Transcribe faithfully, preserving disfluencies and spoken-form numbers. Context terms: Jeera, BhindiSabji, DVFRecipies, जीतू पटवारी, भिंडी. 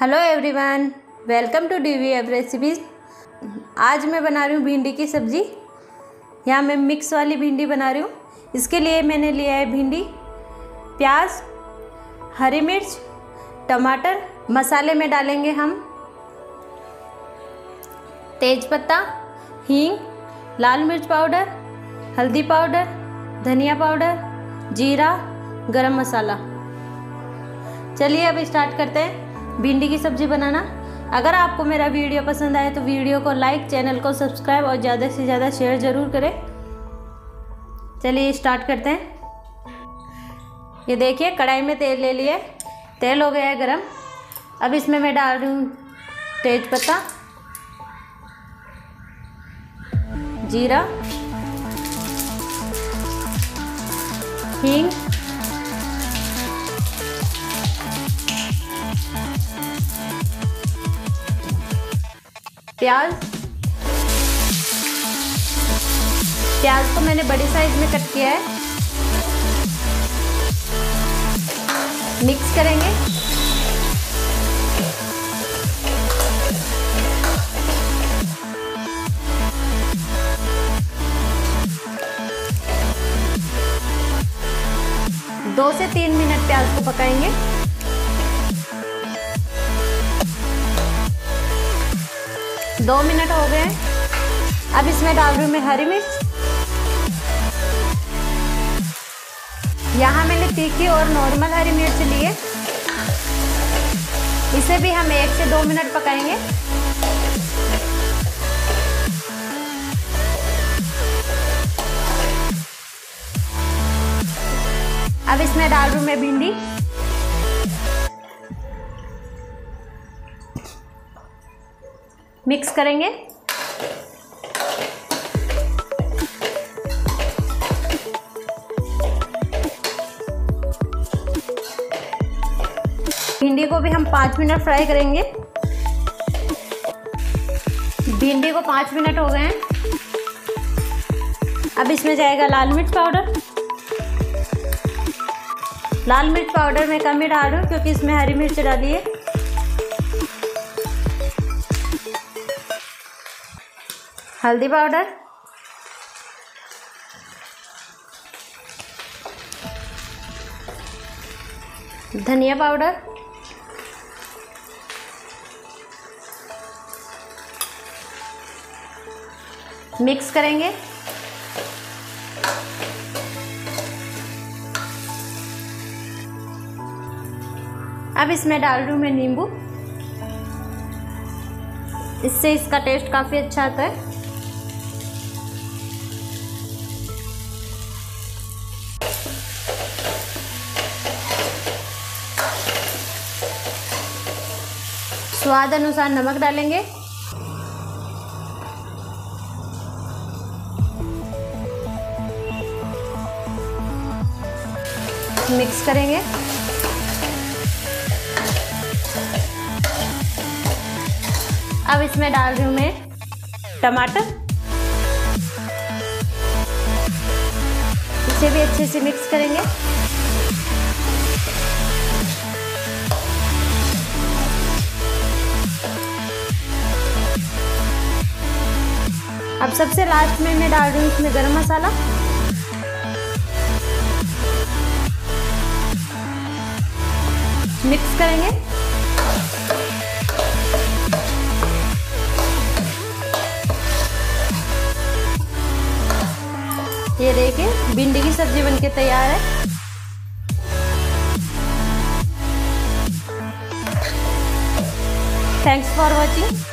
Hello everyone, welcome to DVF recipes. आज मैं बना रही हूँ भिंडी की सब्ज़ी। यहाँ मैं मिक्स वाली भिंडी बना रही हूँ। इसके लिए मैंने लिया है भिंडी, प्याज, हरी मिर्च, टमाटर। मसाले में डालेंगे हम तेज़पत्ता, हींग, लाल मिर्च पाउडर, हल्दी पाउडर, धनिया पाउडर, जीरा, गरम मसाला। चलिए अब स्टार्ट करते हैं भिंडी की सब्ज़ी बनाना। अगर आपको मेरा वीडियो पसंद आए तो वीडियो को लाइक, चैनल को सब्सक्राइब और ज़्यादा से ज़्यादा शेयर ज़रूर करें। चलिए स्टार्ट करते हैं। ये देखिए कढ़ाई में तेल ले लिए, तेल हो गया है गरम। अब इसमें मैं डाल रही हूँ तेज़पत्ता, जीरा, हींग, प्याज। प्याज को मैंने बड़ी साइज में कट किया है। मिक्स करेंगे। दो से तीन मिनट प्याज को पकाएंगे। दो मिनट हो गए। अब इसमें डाल रही हूँ मैं हरी मिर्च। यहाँ मैंने तीखी और नॉर्मल हरी मिर्च ली है। इसे भी हम एक से दो मिनट पकाएंगे। अब इसमें डाल रही हूँ मैं भिंडी। मिक्स करेंगे। भिंडी को भी हम पाँच मिनट फ्राई करेंगे। भिंडी को पाँच मिनट हो गए हैं। अब इसमें जाएगा लाल मिर्च पाउडर। लाल मिर्च पाउडर मैं कम ही डाल रही हूँ क्योंकि इसमें हरी मिर्च डाली है। हल्दी पाउडर, धनिया पाउडर, मिक्स करेंगे। अब इसमें डाल दूं मैं नींबू। इससे इसका टेस्ट काफ़ी अच्छा आता है। स्वाद अनुसार नमक डालेंगे। मिक्स करेंगे। अब इसमें डाल रही हूँ मैं टमाटर। इसे भी अच्छे से मिक्स करेंगे। अब सबसे लास्ट में मैं डाल रही हूँ इसमें गरम मसाला। मिक्स करेंगे। ये देखिए भिंडी की सब्जी बनके तैयार है। Thanks for watching.